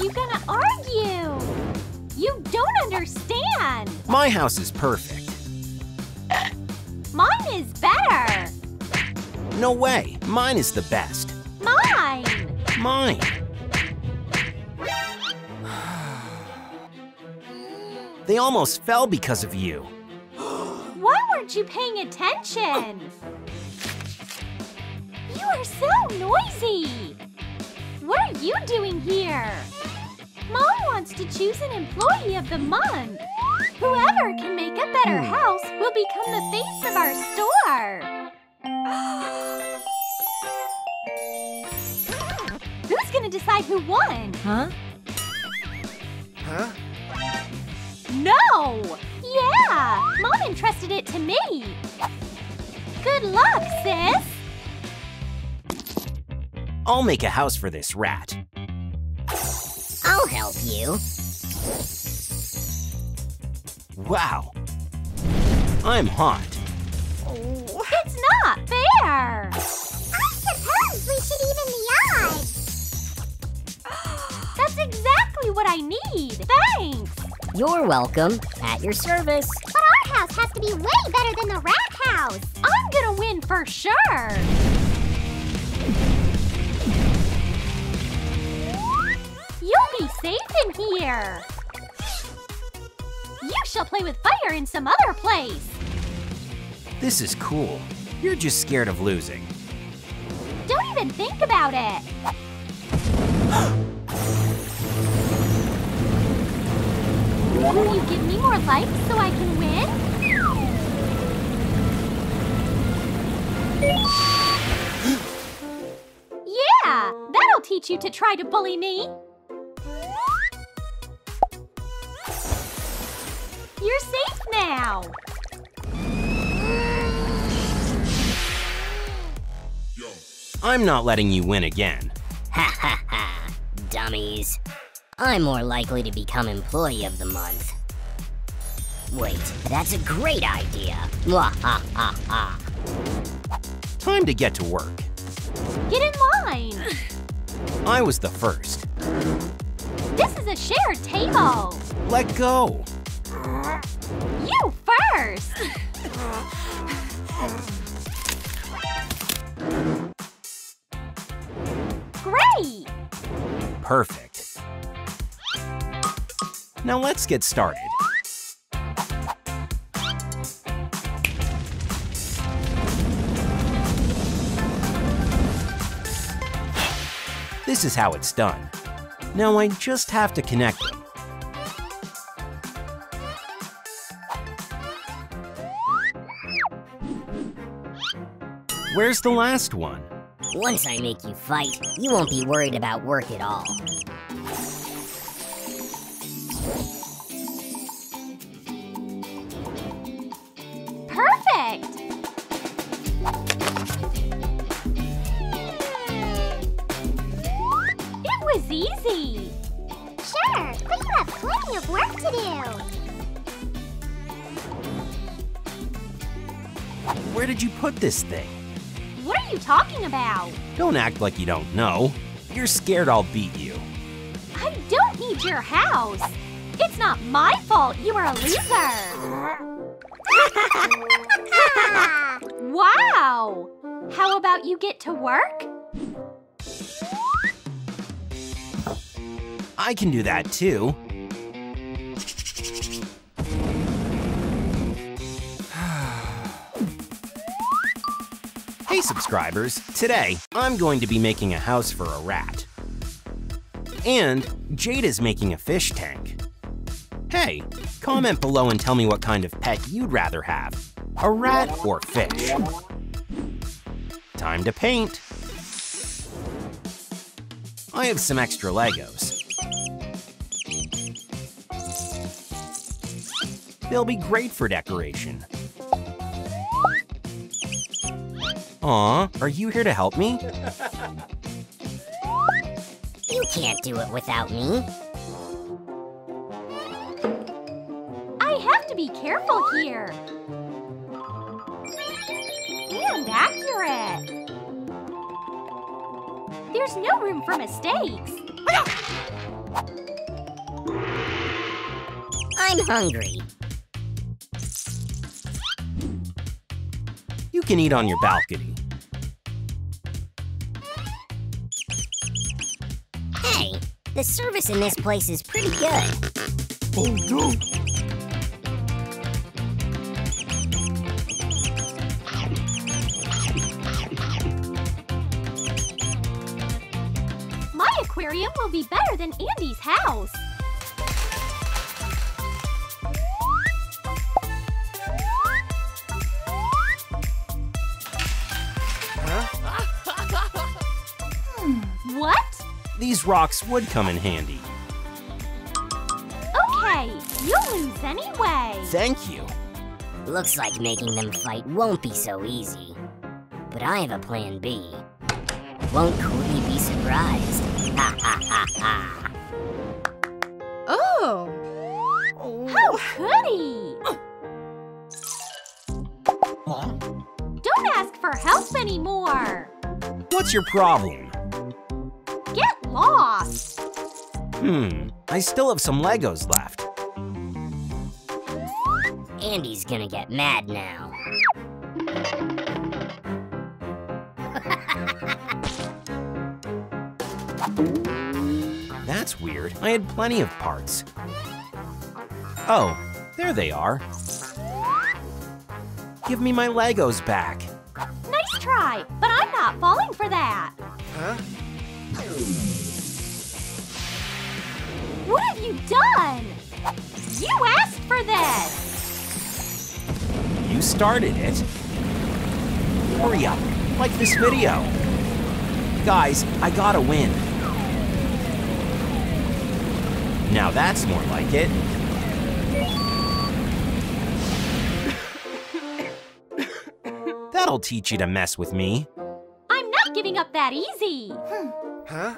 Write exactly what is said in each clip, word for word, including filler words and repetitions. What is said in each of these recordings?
you gonna argue? You don't understand! My house is perfect. Mine is better! No way! Mine is the best. Mine! Mine! They almost fell because of you. Why weren't you paying attention? You are so noisy! What are you doing here? Mom wants to choose an employee of the month. Whoever can make a better house will become the face of our store. Who's gonna decide who won? Huh? Huh? No! Yeah! Mom entrusted it to me! Good luck, sis! I'll make a house for this rat. I'll help you. Wow. I'm hot. Oh. It's not fair! I suppose we should even the odds. That's exactly what I need. Thanks! You're welcome. At your service. But our house has to be way better than the rat house. I'm gonna win for sure. You'll be safe in here. You shall play with fire in some other place. This is cool. You're just scared of losing. Don't even think about it. Will you give me more life so I can win? Yeah! That'll teach you to try to bully me! You're safe now! I'm not letting you win again. Ha ha ha! Dummies! I'm more likely to become employee of the month. Wait, that's a great idea. Mwah, ha, ha, ha. Time to get to work. Get in line. I was the first. This is a shared table. Let go. You first. Great. Perfect. Now let's get started. This is how it's done. Now I just have to connect them. Where's the last one? Once I make you fight, you won't be worried about work at all. This thing. What are you talking about? Don't act like you don't know. You're scared I'll beat you. I don't need your house. It's not my fault you are a loser. Wow. How about you get to work? I can do that too. Hey subscribers, today I'm going to be making a house for a rat. And Jade is making a fish tank. Hey, comment below and tell me what kind of pet you'd rather have, a rat or fish. Time to paint. I have some extra Legos. They'll be great for decoration. Aw, are you here to help me? You can't do it without me. I have to be careful here. And accurate. There's no room for mistakes. I'm hungry. You can eat on your balcony. Hey, the service in this place is pretty good. Oh no! My aquarium will be better than Andy's house. These rocks would come in handy. Okay, you'll lose anyway. Thank you. Looks like making them fight won't be so easy. But I have a plan B. Won't Cody be surprised? Ha ha ha ha. Oh. How could he? Huh? Don't ask for help anymore. What's your problem? Lost. Hmm, I still have some Legos left. Andy's gonna get mad now. That's weird. I had plenty of parts. Oh, there they are. Give me my Legos back. Nice try, but I'm not falling for that. Huh? What have you done? You asked for this! You started it. Hurry up, like this video. Guys, I gotta win. Now that's more like it. That'll teach you to mess with me. I'm not giving up that easy. Huh?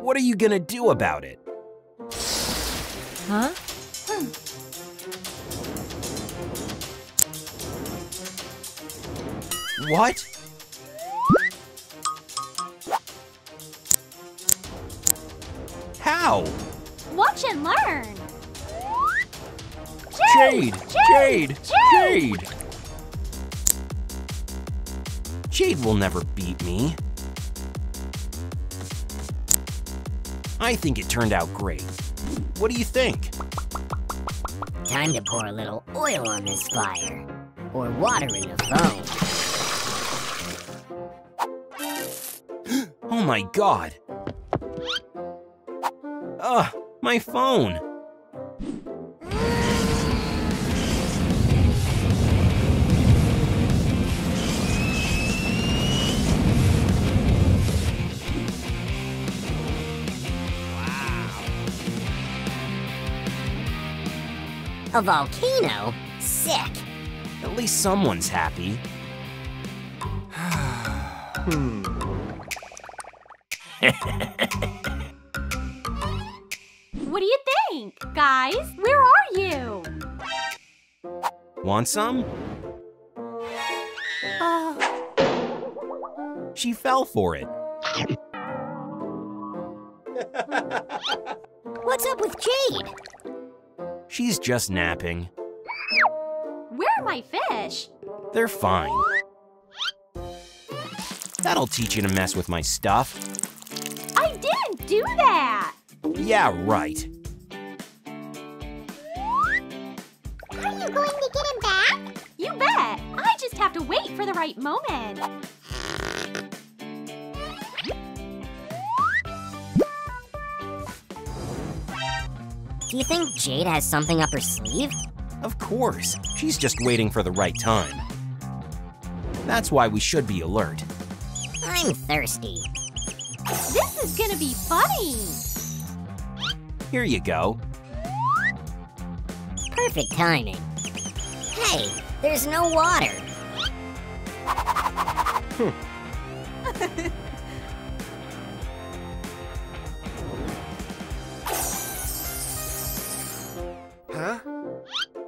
What are you gonna do about it? Huh? Hmm. What? How? Watch and learn. Jade! Jade! Jade! Jade! Jade, Jade will never beat me. I think it turned out great. What do you think? Time to pour a little oil on this fire. Or water in the phone. Oh my god. Ugh, my phone. A volcano? Sick. At least someone's happy. Hmm. What do you think, guys? Where are you? Want some? Uh. She fell for it. What's up with Jade? She's just napping. Where are my fish? They're fine. That'll teach you to mess with my stuff. I didn't do that! Yeah, right. Are you going to get him back? You bet! I just have to wait for the right moment. Do you think Jade has something up her sleeve? Of course. She's just waiting for the right time. That's why we should be alert. I'm thirsty. This is gonna be funny! Here you go. Perfect timing. Hey, there's no water. Hmm.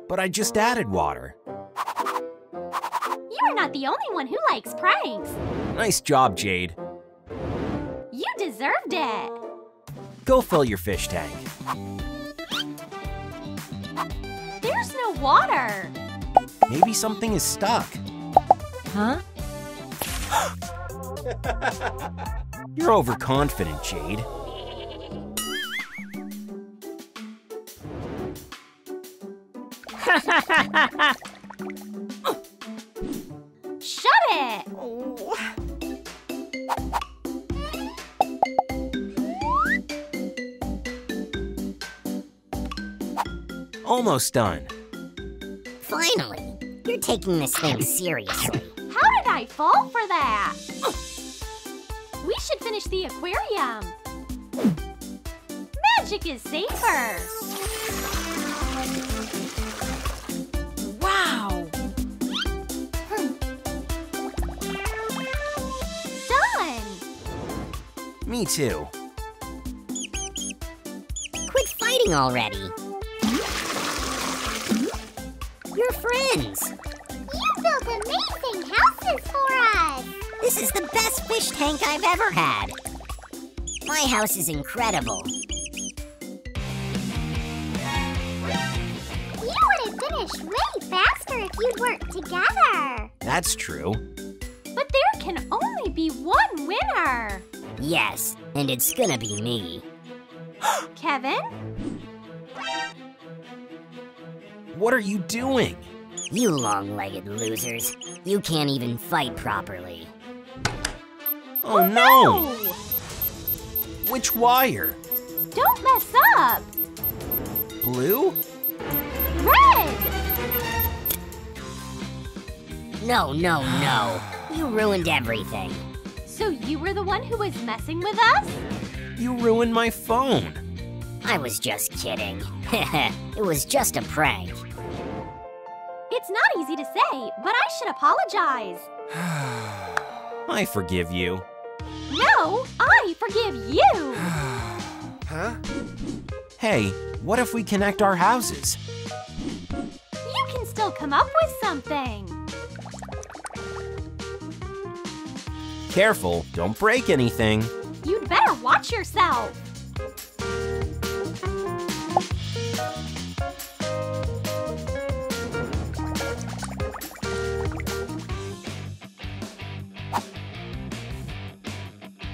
But I just added water. You're not the only one who likes pranks. Nice job, Jade. You deserved it. Go fill your fish tank. water. Maybe something is stuck. Huh? You're overconfident, Jade. Shut it! Oh. Almost done. Finally, you're taking this thing seriously. How did I fall for that? We should finish the aquarium. Magic is safer. Wow. Hmm. Done. Me too. Quit fighting already. You're friends. You built amazing houses for us. This is the best fish tank I've ever had. My house is incredible. You would have finished way faster if you'd worked together. That's true. But there can only be one winner. Yes, and it's gonna be me. Kevin? What are you doing? You long-legged losers. You can't even fight properly. Oh, oh no. no! Which wire? Don't mess up! Blue? Red! No, no, no. You ruined everything. So you were the one who was messing with us? You ruined my phone. I was just kidding. It was just a prank. It's not easy to say, but I should apologize. I forgive you. No, I forgive you! Huh? Hey, what if we connect our houses? You can still come up with something. Careful, don't break anything. You'd better watch yourself.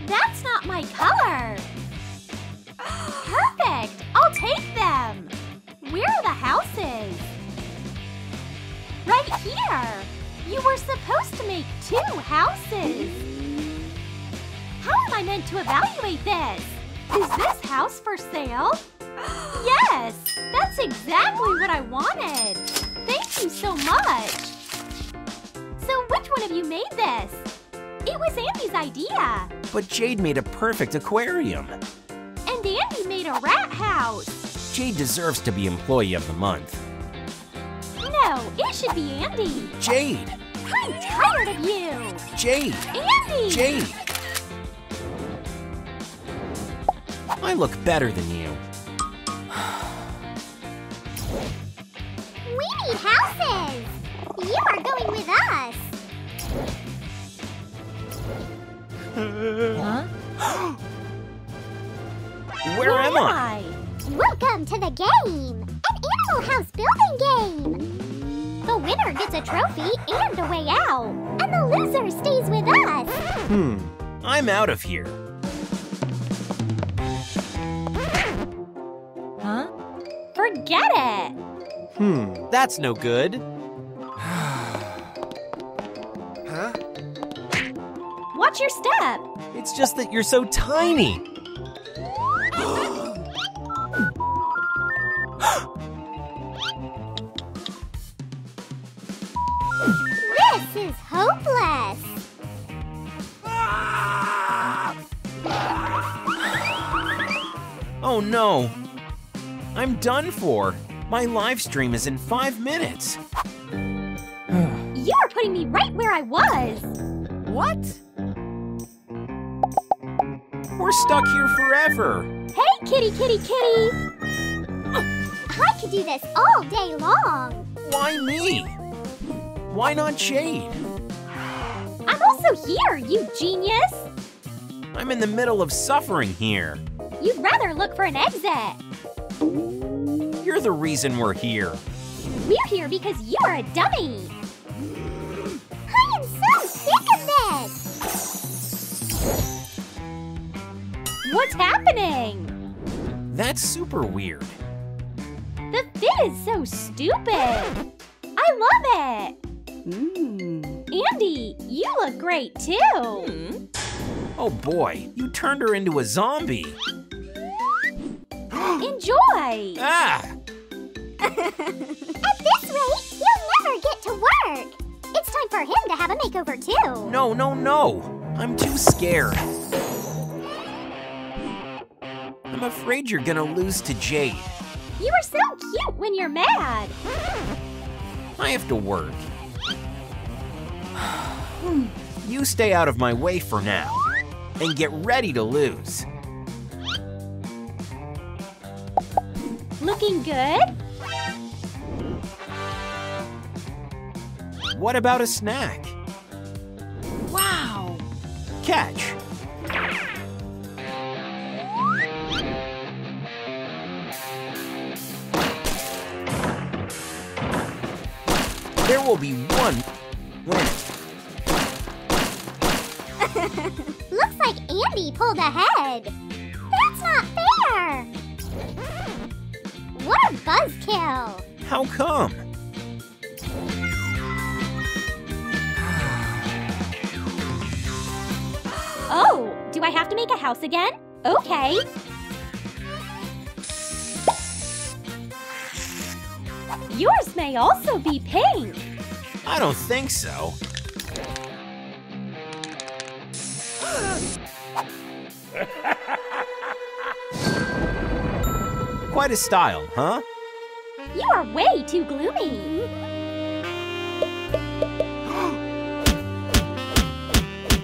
That's not my color. Perfect! I'll take them. Where are the houses? Right here. You were supposed to make two houses. How am I meant to evaluate this? Is this house for sale? Yes! That's exactly what I wanted. Thank you so much. So which one of you made this? It was Andy's idea. But Jade made a perfect aquarium. And Andy made a rat house. Jade deserves to be Employee of the Month. No, it should be Andy. Jade! I'm tired of you! Jade! Andy! Jade! I look better than you. We need houses! You are going with us! Huh? Where, Where am I? I? Welcome to the game! An Animal House building game! The winner gets a trophy and a way out! And the loser stays with us! Hmm, I'm out of here. Huh? Forget it! Hmm, that's no good. Huh? Watch your step. It's just that you're so tiny. This is hopeless. Oh no. I'm done for. My live stream is in five minutes. You are putting me right where I was. What? We're stuck here forever. Hey, kitty, kitty, kitty. I could do this all day long. Why me? Why not Jade? I'm also here, you genius. I'm in the middle of suffering here. You'd rather look for an exit. You're the reason we're here. We're here because you're a dummy! I am so sick of this! What's happening? That's super weird. The fit is so stupid! I love it! Mm. Andy, you look great too! Mm. Oh boy, you turned her into a zombie! Enjoy! Ah! At this rate, you'll never get to work! It's time for him to have a makeover too! No, no, no! I'm too scared. I'm afraid you're gonna lose to Jade. You are so cute when you're mad! I have to work. You stay out of my way for now, and get ready to lose. Looking good? What about a snack? Wow! Catch! There will be one winner. Looks like Andy pulled ahead. That's not fair! What a buzzkill! How come? Oh, do I have to make a house again? Okay. Yours may also be pink. I don't think so. Quite a style, huh? You are way too gloomy.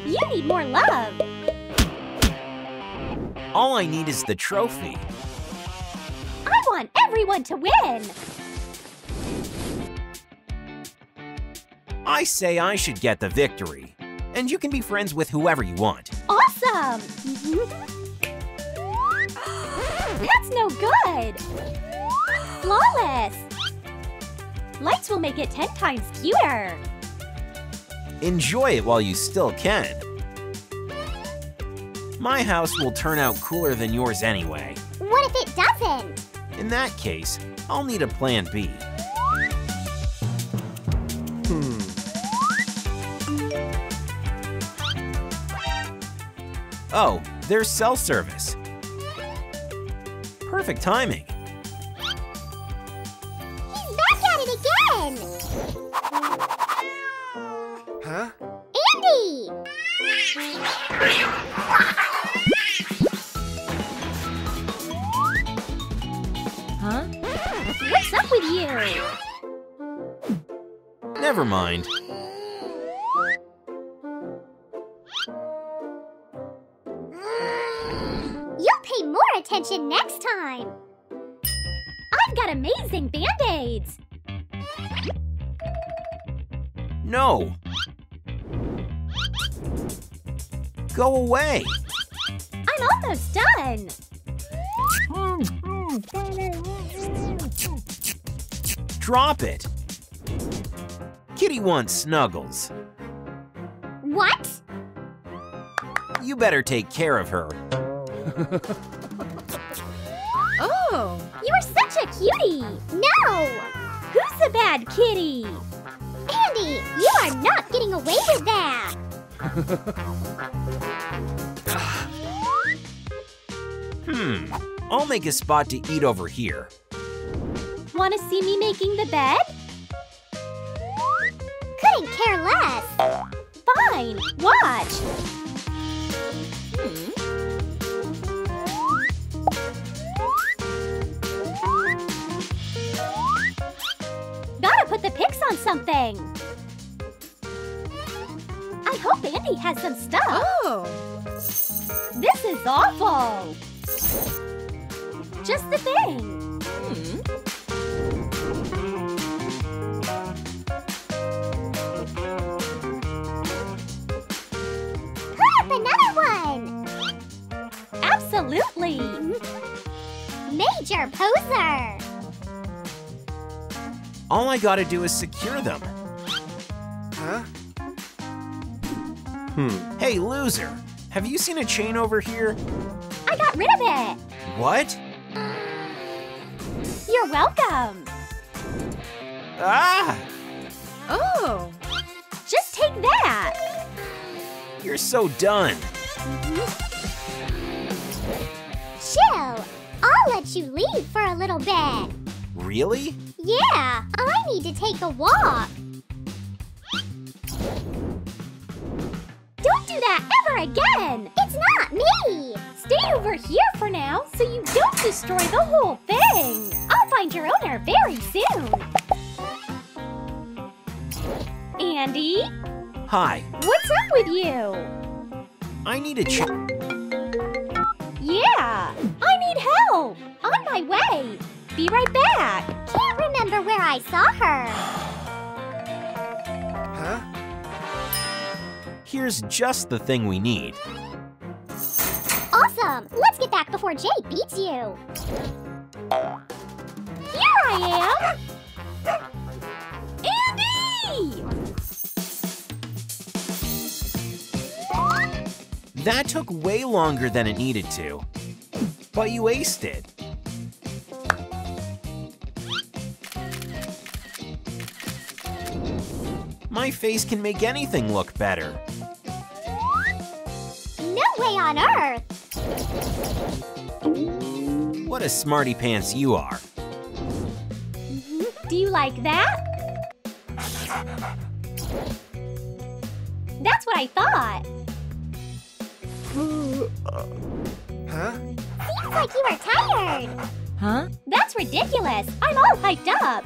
You need more love. All I need is the trophy. I want everyone to win. I say I should get the victory, and you can be friends with whoever you want. Awesome! That's no good! Flawless! Lights will make it ten times cuter. Enjoy it while you still can. My house will turn out cooler than yours anyway. What if it doesn't? In that case, I'll need a plan B. Hmm. Oh, there's cell service. Perfect timing. He's back at it again! Huh? Andy! Huh? What's up with you? Never mind. Attention next time! I've got amazing band-aids! No! Go away! I'm almost done! Drop it! Kitty wants snuggles. What? You better take care of her. Oh! You are such a cutie! No! Who's the bad kitty? Andy, you are not getting away with that! Hmm, I'll make a spot to eat over here. Want to see me making the bed? Couldn't care less! Fine, watch! Hmm. Put the pics on something. I hope Andy has some stuff. Oh. This is awful. Just the thing. Hmm. Put up another one. Absolutely. Major poser. All I gotta do is secure them. Huh? Hmm. Hey, loser! Have you seen a chain over here? I got rid of it! What? You're welcome! Ah! Oh! Just take that! You're so done! Mm-hmm. Chill! I'll let you leave for a little bit! Really? Yeah! I need to take a walk! Don't do that ever again! It's not me! Stay over here for now so you don't destroy the whole thing! I'll find your owner very soon! Andy? Hi. What's up with you? I need a check. Yeah! I need help! On my way! Be right back! Can't remember where I saw her! Huh? Here's just the thing we need. Awesome! Let's get back before Jake beats you! Here I am! Andy! That took way longer than it needed to. But you aced it! My face can make anything look better. No way on earth! What a smarty pants you are. Do you like that? That's what I thought. Huh? Seems like you are tired. Huh? That's ridiculous. I'm all hyped up.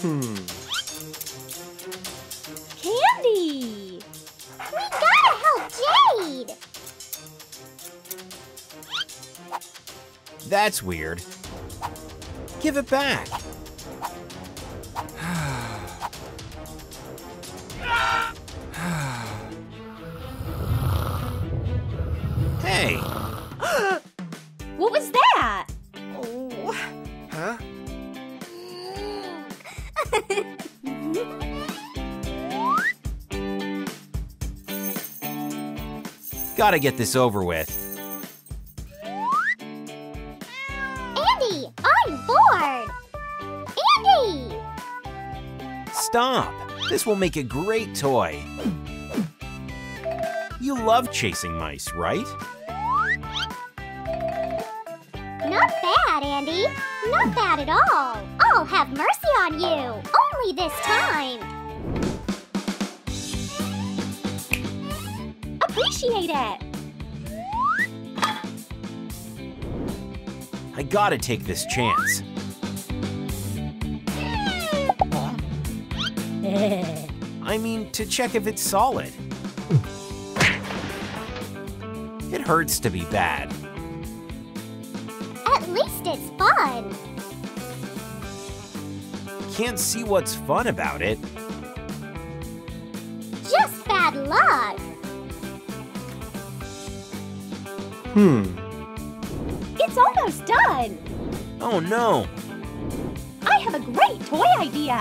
Hmm. Candy! We gotta help Jade! That's weird. Give it back. Hey! What was that? Oh. Huh? Gotta get this over with. Andy, I'm bored! Andy! Stop! This will make a great toy. You love chasing mice, right? Not bad, Andy. Not bad at all. I'll have mercy on you. Only this time. Appreciate it! I gotta take this chance. I mean, to check if it's solid. It hurts to be bad. At least it's fun! Can't see what's fun about it. Just bad luck! Hmm. It's almost done! Oh no! I have a great toy idea!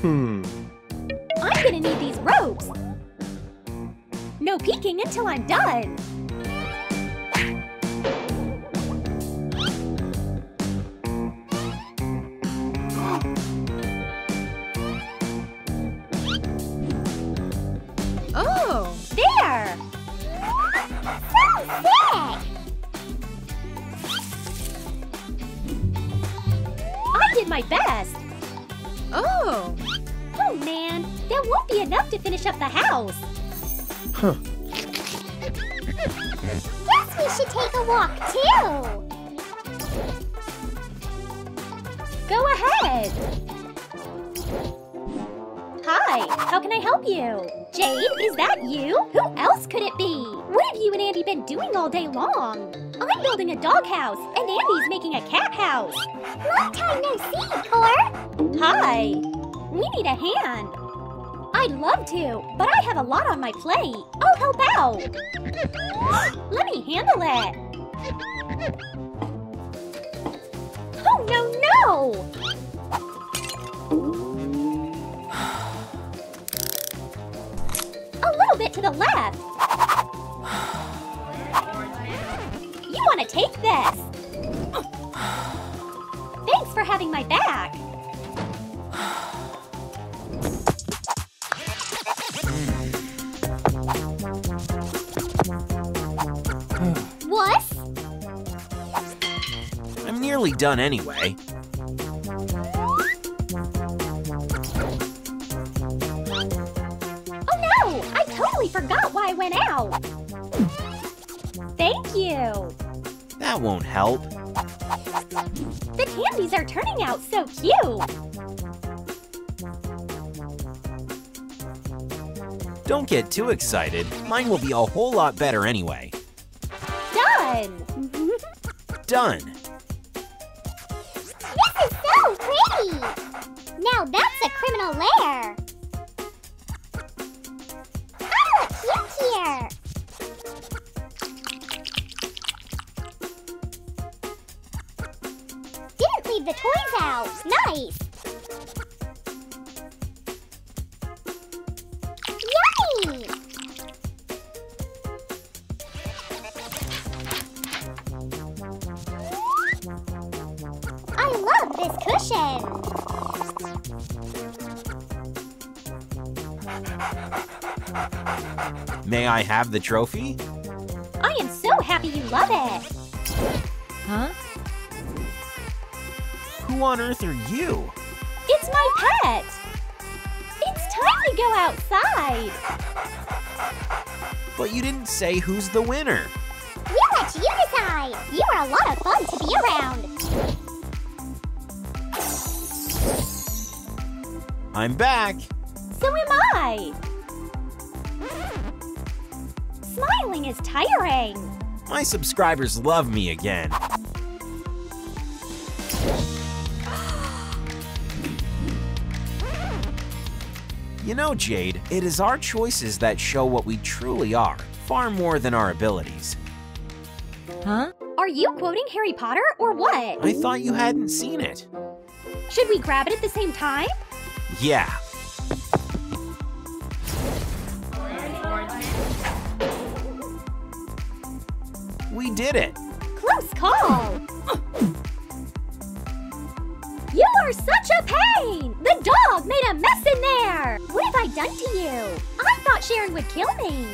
Hmm. I'm gonna need these ropes! No peeking until I'm done! Up the house. Huh. Guess we should take a walk too. Go ahead. Hi, how can I help you? Jade, is that you? Who else could it be? What have you and Andy been doing all day long? I'm building a dog house, and Andy's making a cat house. Long time no see, Cor. Hi. We need a hand. I'd love to, but I have a lot on my plate. I'll help out. Let me handle it. Oh, no, no! A little bit to the left. You want to take this. Thanks for having my back. Done anyway. Oh no! I totally forgot why I went out! Thank you! That won't help. The candies are turning out so cute! Don't get too excited. Mine will be a whole lot better anyway. Done! Done! Now that's a criminal lair! I look cute here! Didn't leave the toys out! Nice! Yummy! I love this cushion! May I have the trophy? I am so happy you love it! Huh? Who on earth are you? It's my pet! It's time to go outside! But you didn't say who's the winner! We'll let you decide! You are a lot of fun to be around! I'm back! So am I! Smiling is tiring! My subscribers love me again! You know, Jade, it is our choices that show what we truly are, far more than our abilities. Huh? Are you quoting Harry Potter or what? I thought you hadn't seen it. Should we grab it at the same time? Yeah. We did it. Close call. You are such a pain. The dog made a mess in there. What have I done to you? I thought Sharon would kill me.